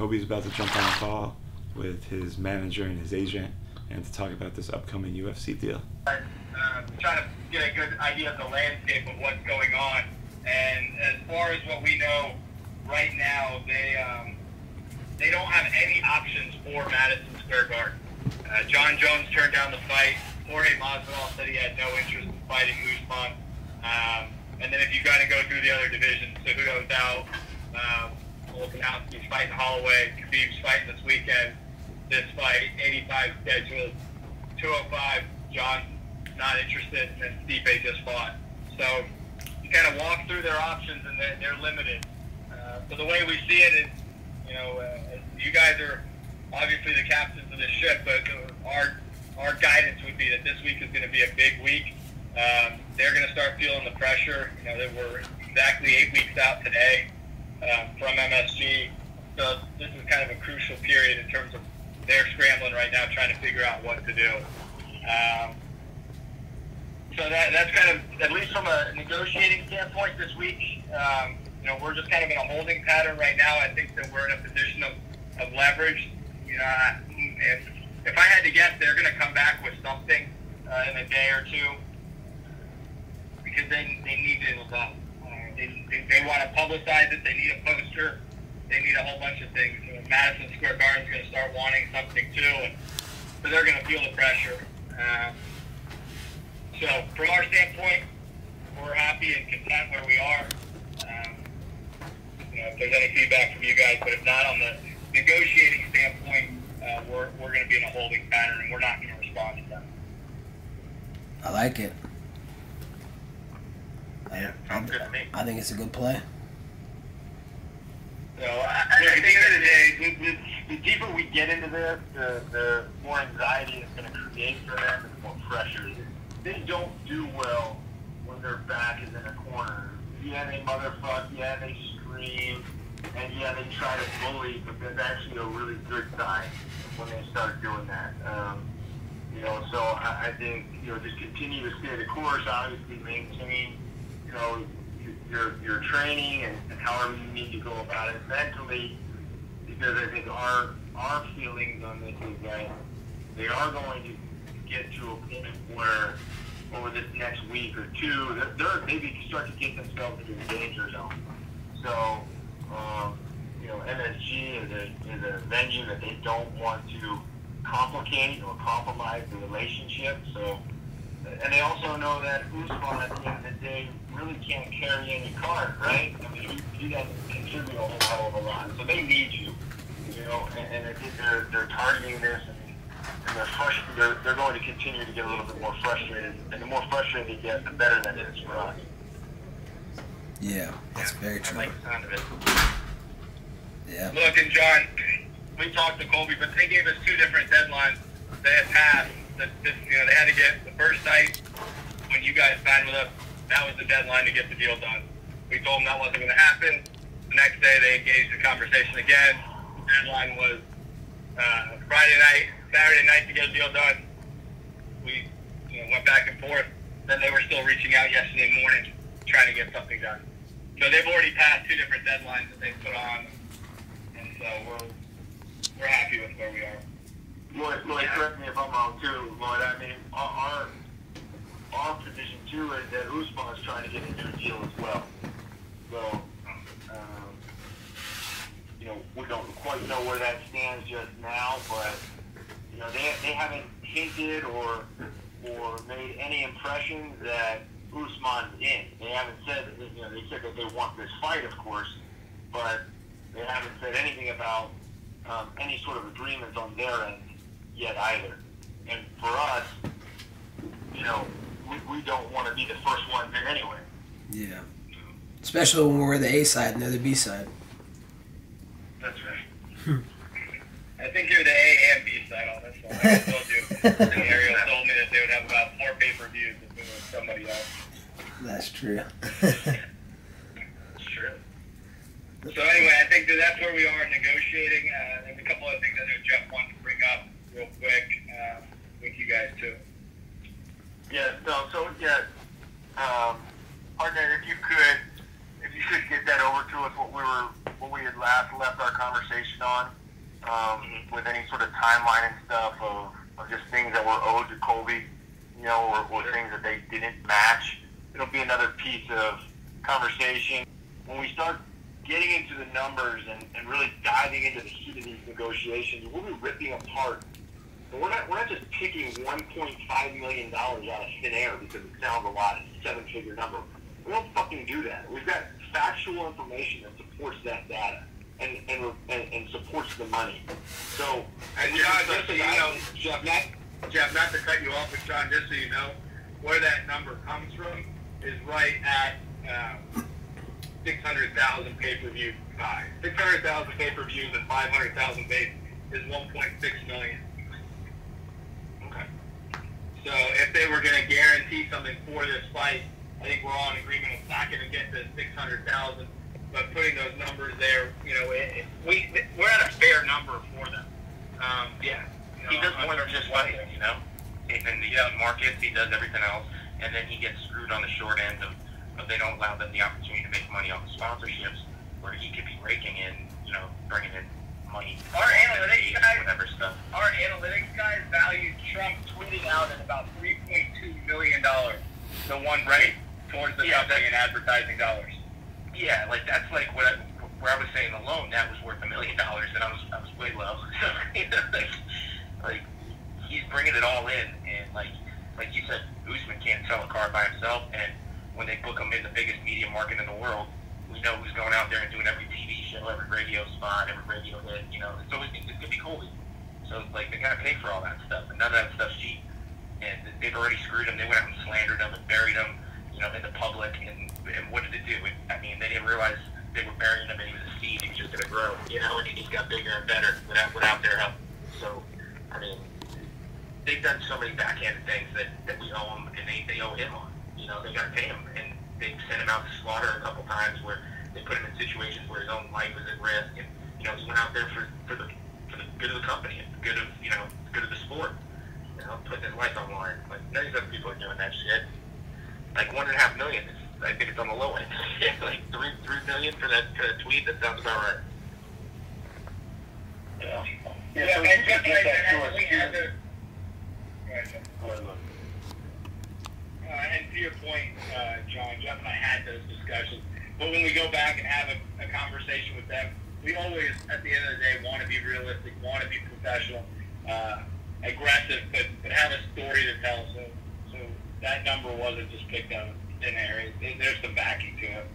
Colby's about to jump on a call with his manager and his agent and to talk about this upcoming UFC deal. Trying to get a good idea of the landscape of what's going on. And as far as what we know right now, they don't have any options for Madison Square Garden. John Jones turned down the fight. Jorge Masvidal said he had no interest in fighting Usman. And then if you kind of go through the other divisions, so who knows how Volkanovski's fighting Holloway, Khabib's fighting this weekend, this fight, 85 scheduled, 205, John's not interested, and then Stipe just fought. So you kind of walk through their options, and they're limited. So the way we see it is, you know, you guys are obviously the captains of this ship, but our guidance would be that this week is going to be a big week. They're going to start feeling the pressure. You know, that we're exactly 8 weeks out today from MSG. So this is kind of a crucial period in terms of they're scrambling right now trying to figure out what to do. So that's kind of, at least from a negotiating standpoint this week, you know, we're just kind of in a holding pattern right now. I think that we're in a position of leverage. You know, if I had to guess, they're going to come back with something in a day or two, because they need it resolved. They want to publicize it. They need a poster. They need a whole bunch of things. You know, Madison Square Garden's going to start wanting something too, and so they're going to feel the pressure. So from our standpoint, we're happy and content where we are. You know, if there's any feedback from you guys, but if not, on the negotiating standpoint, we're going to be in a holding pattern, and we're not going to respond to them. I like it. Yeah, I think it's a good play. So I think today, the deeper we get into this, the more anxiety it's going to create for them, and the more pressure. They don't do well when their back is in a corner. Yeah, they motherfuck. Yeah, they scream. And yeah, they try to bully, but that's actually a really good sign when they start doing that. You know, so I think, you know, just continue to stay the course. Obviously, maintain, you know, your training and however you need to go about it mentally, because I think our feelings on this is that they are going to get to a point where over this next week or two, they're maybe start to get themselves into the danger zone. So, you know, MSG is a venue that they don't want to complicate or compromise the relationship. So, and they also know that Usman at the end of the day really can't carry any card, right? I mean, he doesn't contribute a whole hell of a lot. So they need you, you know, and I think they're targeting this, and they're going to continue to get a little bit more frustrated. And the more frustrated they get, the better that is for us. Yeah, that's very true. I like the sound of it. Yeah. Look, and John, we talked to Colby, but they gave us two different deadlines they had passed. You know, they had to get the first night when you guys signed with us. That was the deadline to get the deal done. We told them that wasn't going to happen. The next day, they engaged in conversation again. The deadline was Friday night, Saturday night to get a deal done. We, you know, went back and forth. Then they were still reaching out yesterday morning trying to get something done. So they've already passed two different deadlines that they put on, and so we're happy with where we are. Lloyd, correct me if I'm wrong too, Lloyd. I mean, our position too is that Usman is trying to get into a deal as well. So, you know, we don't quite know where that stands just now, but you know, they haven't hinted or made any impression that Usman's in. They haven't said, you know, they said that they want this fight, of course, but they haven't said anything about any sort of agreements on their end yet either. And for us, you know, we don't want to be the first ones in anyway. Yeah. Especially when we're the A side and they're the B side. That's right. I think you're the A and B side on this one. I still do. Ariel told me that they would have about 4 pay-per-views if it was somebody else. That's true. That's true. So anyway, I think that's where we are in negotiating. There's a couple of things I know Jeff wanted to bring up real quick with you guys too. Yeah, Partner, if you could get that over to us, what we had last left our conversation on, with any sort of timeline and stuff of just things that were owed to Colby, you know, or things that they didn't match. It'll be another piece of conversation. When we start getting into the numbers and really diving into the heat of these negotiations, we'll be ripping apart. But we're not just picking $1.5 million out of thin air because it sounds a lot. It's a seven-figure number. We don't fucking do that. We've got factual information that supports that data and supports the money. So, and John, just so you know, Jeff, not to cut you off, but John, just so you know, where that number comes from is right at 600,000 pay-per-view buys. 600,000 pay-per-views and 500,000 base is 1.6 million. Okay. So if they were going to guarantee something for this fight, I think we're all in agreement it's not going to get to 600,000. But putting those numbers there, you know, we're at a fair number for them. Yeah. You know, he does more than just fight, you know. Even the markets, he does everything else, and then he gets screwed on the short end of they don't allow them the opportunity to make money off the sponsorships, where he could be raking in, you know, bringing in money. Our analytics guys value Trump tweeting out at about $3.2 million. The one right towards the company in advertising dollars. Yeah, like that's like what where I was saying alone that was worth $1 million, and I was way low. You know, like he's bringing it all in, and like you said, Usman can't sell a car by himself. And when they book him in the biggest media market in the world, we know who's going out there and doing every TV show, every radio spot, every radio hit. You know, it's always it could be Colby. So like they gotta pay for all that stuff, and none of that stuff's cheap. And they've already screwed him. They went out and slandered him and buried him, you know, in the public. And what did it do? I mean, they didn't realize they were burying him, and he was a seed. He was just going to grow, you know, and he just got bigger and better without their help. So, I mean, they've done so many backhanded things that we owe him, and they owe him on. You know, they got to pay him. And they've sent him out to slaughter a couple times where they put him in situations where his own life was at risk. And, you know, he went out there for the good of the company and the good of, you know, the good of the sport. Putting his life online. Like, none of these other people are doing that shit. Like, 1.5 million, I think it's on the low end. Like, three million for that tweet, that sounds about right. Yeah. Yeah, so we should get that to us. And to your point, John, Jeff and I had those discussions. But when we go back and have a conversation with them, we always, at the end of the day, want to be realistic, want to be professional, aggressive, but have a story to tell. So that number wasn't just picked out of thin air. There's some backing to it.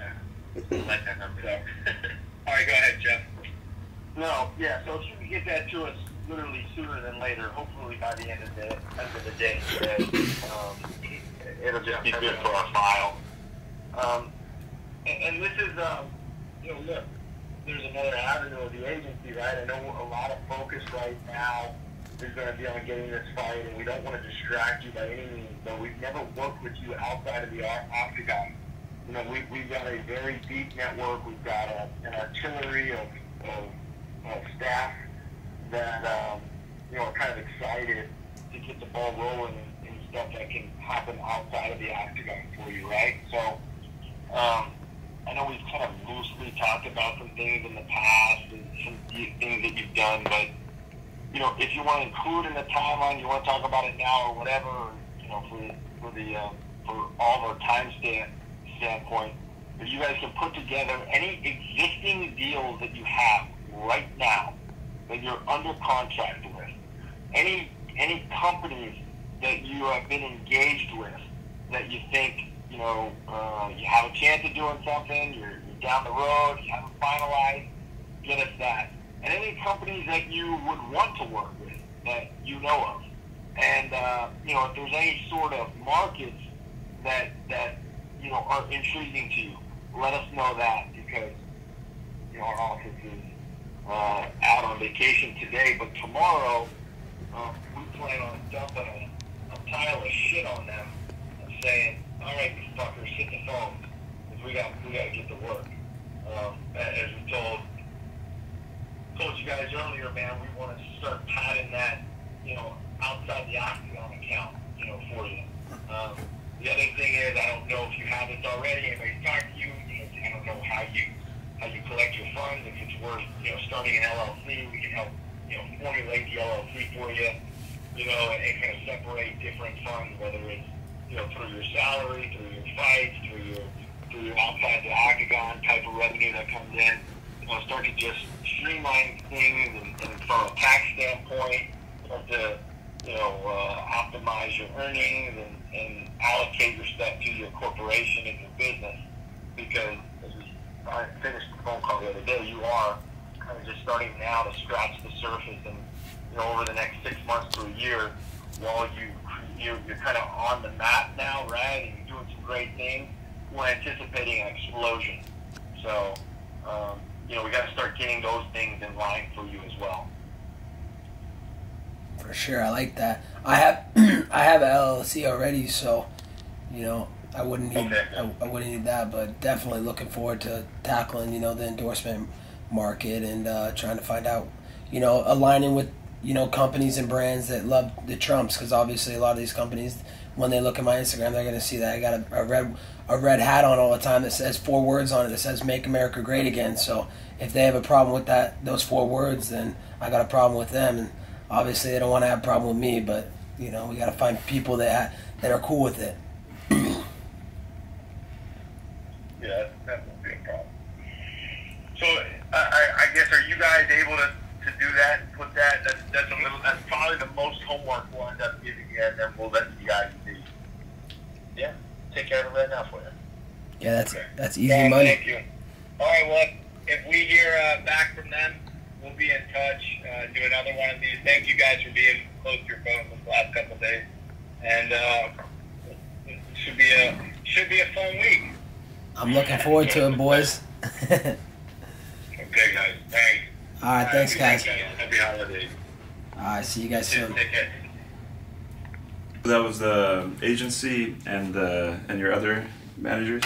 I like that number. So. All right, go ahead, Jeff. No, yeah. So if you can get that to us literally sooner than later, hopefully by the end of the day today, it'll just be good for our file. And this is, you know, look. There's another avenue of the agency, right? I know a lot of focus right now is going to be on getting this fight, and we don't want to distract you by any means, but we've never worked with you outside of the octagon. You know, we've got a very deep network. We've got an artillery of staff that, you know, are kind of excited to get the ball rolling and stuff that can happen outside of the octagon for you, right? So, I know we've kind of loosely talked about some things in the past and some things that you've done, but, you know, if you want to include in the timeline, you want to talk about it now or whatever, you know, for all of our time standpoint, if you guys can put together any existing deals that you have right now that you're under contract with, any companies that you have been engaged with that you think, you know, you have a chance of doing something, you're down the road, you haven't finalized, get us that. And any companies that you would want to work with that you know of. And, you know, if there's any sort of markets that you know, are intriguing to you, let us know that, because, you know, our office is out on vacation today, but tomorrow we plan on dumping a pile of shit on them and saying, all right, you fuckers, hit the phone. We got to get to work. As we told you guys earlier, man, we want to start padding that, you know, outside the octagon account, you know, for you. The other thing is, I don't know if you have this already. Anybody's talked to you. I don't know how you collect. starting an LLC. We can help, you know, formulate the LLC for you, you know, and kind of separate different funds, whether it's, you know, through your salary, through your fights, through your outside the octagon type of revenue that comes in. You know, start to just streamline things, and from a tax standpoint, start to, you know, optimize your earnings and allocate your stuff to your corporation and your business. Because as I finished the phone call the other day, you are kind of just starting now to scratch the surface, and, you know, over the next 6 months to a year, while you're kind of on the map now, right, and you're doing some great things, we're anticipating an explosion. So, you know, we got to start getting those things in line for you as well. For sure, I like that. I have an LLC already, so, you know, I wouldn't need that, but definitely looking forward to tackling, you know, the endorsement market, and trying to find out, you know, aligning with, you know, companies and brands that love the Trumps, because obviously a lot of these companies, when they look at my Instagram, they're going to see that I got a red hat on all the time that says 4 words on it that says "Make America Great Again." So if they have a problem with that, those 4 words, then I got a problem with them, and obviously they don't want to have a problem with me. But, you know, we got to find people that are cool with it. Yeah, that won't be a problem. So I guess, are you guys able to do that and put that? That's probably the most homework we'll end up giving you, and then we'll let you guys see. Yeah, take care of it right now for you. Yeah, that's easy money. Thank you. All right, well, if we hear back from them, we'll be in touch, do another one of these. Thank you guys for being close to your phone this last couple of days. And it should be a fun week. I'm looking forward to it, boys. Okay, guys. Thanks. All right, thanks, guys. Happy holidays. All right, see you guys soon. Take care. That was the agency and your other managers?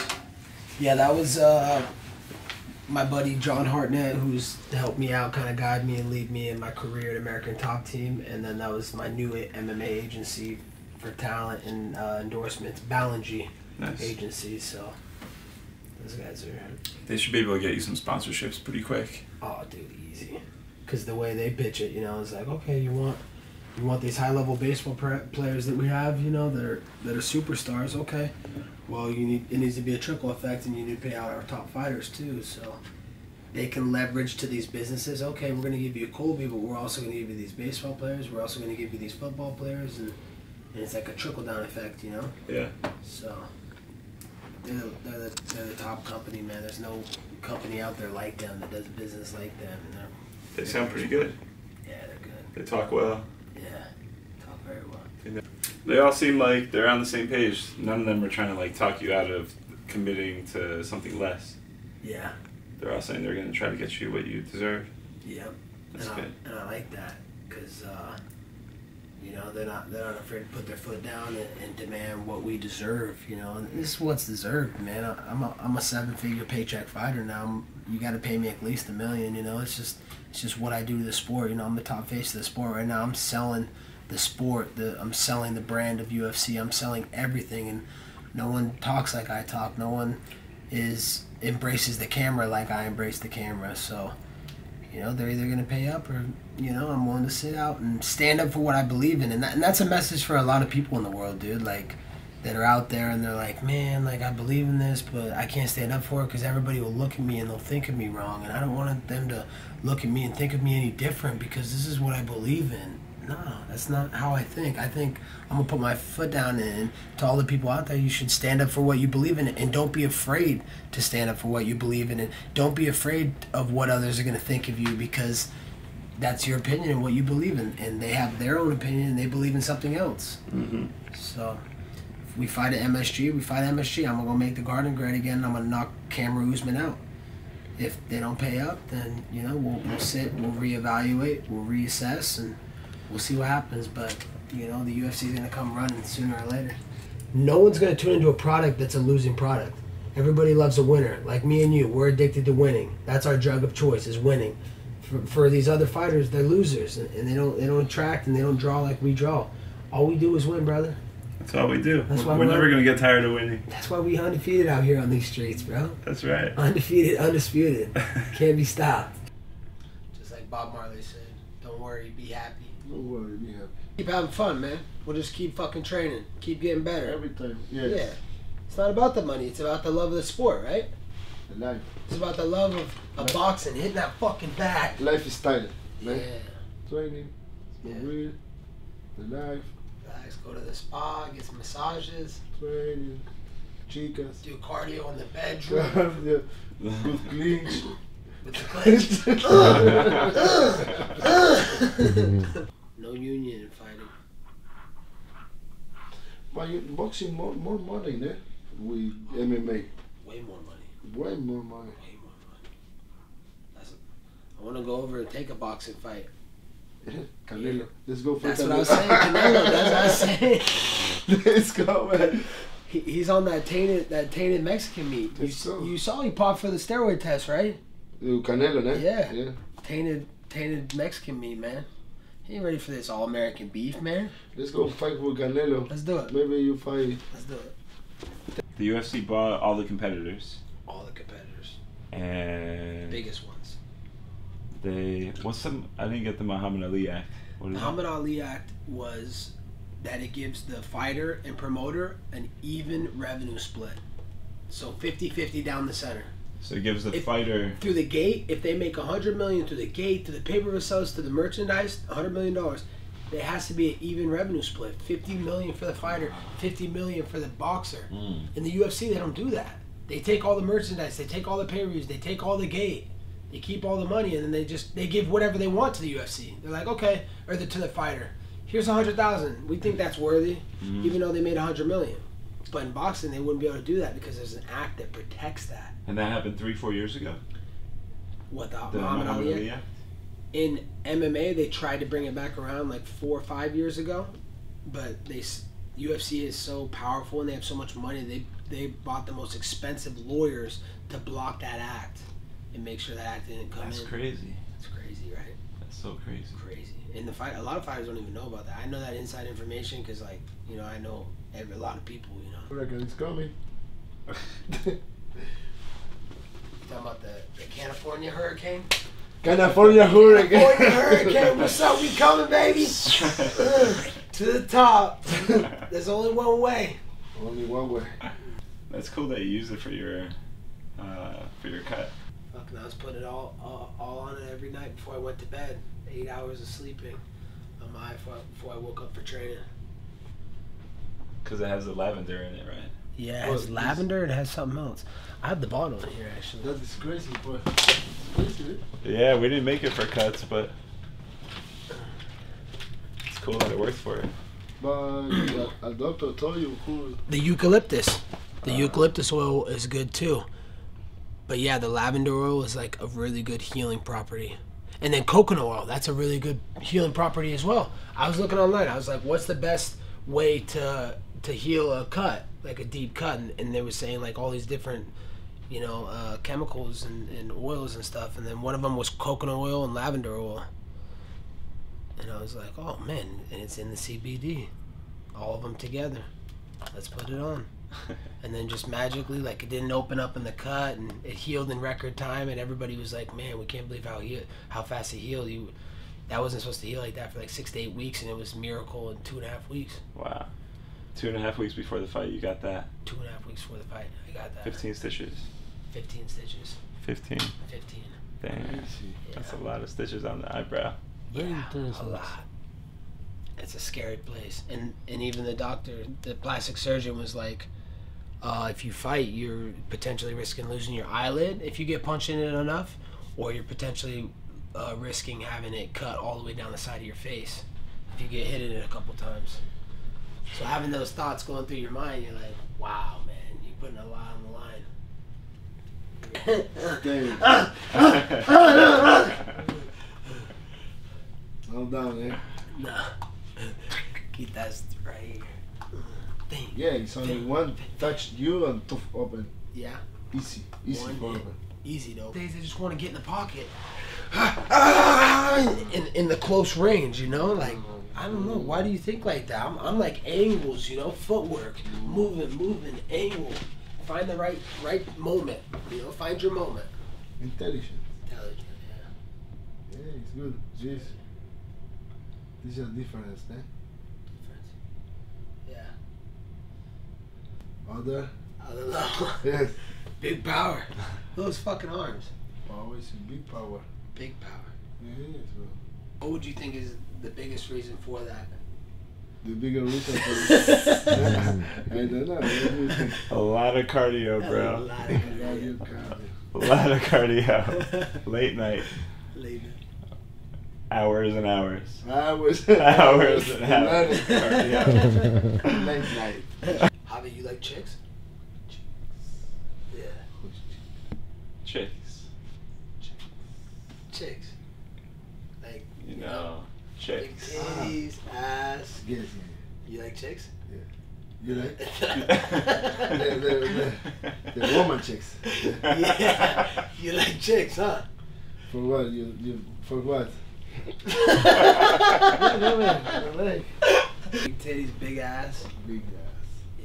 Yeah, that was my buddy John Hartnett, who's helped me out, kind of guide me and lead me in my career at American Top Team. And then that was my new MMA agency for talent and endorsements, Balangy Agency. So those guys are... They should be able to get you some sponsorships pretty quick. Oh, dude, easy. Because the way they pitch it, you know, it's like, okay, you want these high-level baseball players that we have, you know, that are superstars. Okay, well, it needs to be a trickle effect, and you need to pay out our top fighters too, so they can leverage to these businesses. Okay, we're going to give you a Colby, but we're also going to give you these baseball players. We're also going to give you these football players, and it's like a trickle-down effect, you know. Yeah. So they're the top company, man. There's no company out there like them that does business like them, and they sound pretty good. Yeah, they're good. They talk well. Yeah, talk very well. They all seem like they're on the same page. None of them are trying to, like, talk you out of committing to something less. Yeah. They're all saying they're going to try to get you what you deserve. Yep. That's good. And I like that, because, you know, they're not afraid to put their foot down and demand what we deserve, you know. And this is what's deserved, man. I'm a 7-figure paycheck fighter now. You got to pay me at least $1 million, you know. It's just what I do to the sport, you know. I'm the top face of the sport right now. I'm selling the sport. I'm selling the brand of UFC. I'm selling everything, and no one talks like I talk. No one embraces the camera like I embrace the camera. So, you know, they're either going to pay up, or, you know, I'm willing to sit out and stand up for what I believe in. And that's a message for a lot of people in the world, dude, like, that are out there, and they're like, man, like, I believe in this, but I can't stand up for it because everybody will look at me and they'll think of me wrong, and I don't want them to look at me and think of me any different because this is what I believe in. No, that's not how I think. I think I'm going to put my foot down, and to all the people out there, you should stand up for what you believe in, and don't be afraid to stand up for what you believe in, and don't be afraid of what others are going to think of you, because that's your opinion and what you believe in, and they have their own opinion and they believe in something else. Mm-hmm. So... we fight at MSG. We fight at MSG. I'm gonna make the Garden great again. And I'm gonna knock Cameron Usman out. If they don't pay up, then, you know, we'll sit, we'll reevaluate, we'll reassess, and we'll see what happens. But, you know, the UFC is gonna come running sooner or later. No one's gonna tune into a product that's a losing product. Everybody loves a winner. Like me and you, we're addicted to winning. That's our drug of choice, is winning. For these other fighters, they're losers, and they don't attract, and they don't draw like we draw. All we do is win, brother. That's all we do. We're never going to get tired of winning. That's why we undefeated out here on these streets, bro. That's right. Undefeated, undisputed. Can't be stopped. like Bob Marley said, don't worry, be happy. Don't worry, be happy. Keep having fun, man. We'll just keep fucking training. Keep getting better. Everything, yes. Yeah. It's not about the money. It's about the love of the sport, right? The life. It's about the love of boxing, hitting that fucking back. Life is tight, man. Yeah. Training, yeah. Weed, the life. Relax, go to the spa, get some massages. Training, chicas. Do cardio in the bedroom. Yeah. Good clinch. With the clinch. No union in fighting. But boxing more money, there with MMA. Way more money. Way more money. Way more money. That's a, I want to go over and take a boxing fight. Canelo, let's go for Canelo. That's what I was saying, Canelo. That's what I was saying. Let's go, man. He's on that tainted Mexican meat. You saw he popped for the steroid test, right? Canelo, man. Yeah. Yeah. Tainted Mexican meat, man. He ain't ready for this all-American beef, man. Let's go fight with Canelo. Let's do it. Maybe you fight. Let's do it. The UFC bought all the competitors. All the competitors. And the biggest ones. They I didn't get the Muhammad Ali Act. What is Muhammad Ali Act was that it gives the fighter and promoter an even revenue split. So 50-50 down the center. So it gives the fighter through the gate. If they make $100 million through the gate, to the pay-per-view sales, to the merchandise, $100 million, there has to be an even revenue split. $50 million for the fighter, $50 million for the boxer. Mm. In the UFC, they don't do that. They take all the merchandise, they take all the pay-per-views, they take all the gate, they keep all the money, and then they give whatever they want to the UFC. They're like, okay, or to the fighter, here's $100,000. We think that's worthy, even though they made $100 million. But in boxing, they wouldn't be able to do that because there's an act that protects that. And that happened 3-4 years ago? What, the Muhammad Ali Act? In MMA, they tried to bring it back around like 4 or 5 years ago. But UFC is so powerful and they have so much money, they bought the most expensive lawyers to block that act and make sure that act didn't come in. That's crazy. That's crazy, right? That's so crazy. Crazy. And a lot of fighters don't even know about that. I know that inside information because, like, you know, I know a lot of people, you know. I reckon it's coming. You're talking about the California hurricane? California hurricane. California hurricane. What's up? We coming, baby. To the top. There's only one way. Only one way. That's cool that you use it for your cut. Fucking, I was putting it all on it every night before I went to bed. 8 hours of sleeping on my before I woke up for training. Because it has the lavender in it, right? Yeah, it has lavender and it has something else. I have the bottle in here, actually. That is crazy, boy. Yeah, we didn't make it for cuts, but it's cool that it works for it. But a doctor told you who... The eucalyptus. The eucalyptus oil is good, too. But yeah, the lavender oil is like a really good healing property. And then coconut oil, that's a really good healing property as well. I was looking online. I was like, what's the best way to heal a cut, like a deep cut, and they were saying like all these different, you know, chemicals and oils and stuff, and then one of them was coconut oil and lavender oil, and I was like, oh man, and it's in the CBD, all of them together, let's put it on. And then just magically, like, it didn't open up in the cut and it healed in record time, and everybody was like, man, we can't believe how fast it healed. That wasn't supposed to heal like that for like 6 to 8 weeks, and it was a miracle in 2.5 weeks. Wow. 2.5 weeks before the fight, you got that? 2.5 weeks before the fight, I got that. 15 stitches. 15 stitches. 15? 15. Dang. Yeah. That's a lot of stitches on the eyebrow. Yeah, a lot. It's a scary place. And even the doctor, the plastic surgeon was like, if you fight, you're potentially risking losing your eyelid if you get punched in it enough, or you're potentially... risking having it cut all the way down the side of your face if you get hit in it a couple times. So having those thoughts going through your mind, you're like, wow, man, you're putting a lot on the line. Damn. I'm down, man. Nah. Keep that right here. Dang. Yeah, it's only one touch you and tough open. Yeah. Easy. Easy for open. Easy, though. Days they just want to get in the pocket. In the close range, you know, like, I don't know, why do you think like that? I'm like angles, you know, footwork, moving, angle, find the right moment, you know, find your moment. Intelligent, yeah. Yeah, it's good. Jeez. This is a difference, eh? Difference. Yeah. Other? I don't know. Yes. Big power. Those fucking arms. Always big power. Big power. Yes, bro. What would you think is the biggest reason for that? The bigger reason for it. I don't know. A lot of cardio, bro. A lot of cardio. A lot of cardio. Late night. Late night. Hours and hours. Hours. Hours and hours. Cardio. Late night. Javi, you like chicks? Chicks. Yeah. Chicks. Chicks. Chicks. Like, you know, chicks. Titties, ass. Yes. You like chicks? Yeah. You like? The woman chicks. Yeah. Yeah. You like chicks, huh? For what? You for what? Like. Big titties, big ass. Big ass.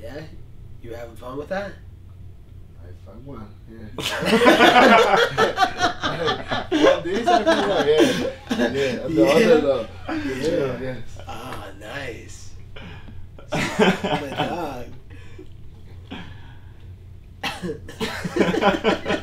Yeah? You having fun with that? I fuck one, yeah. Well, these are cool, yeah. Yeah, the other love. Yeah, yes. Ah, nice. My dog.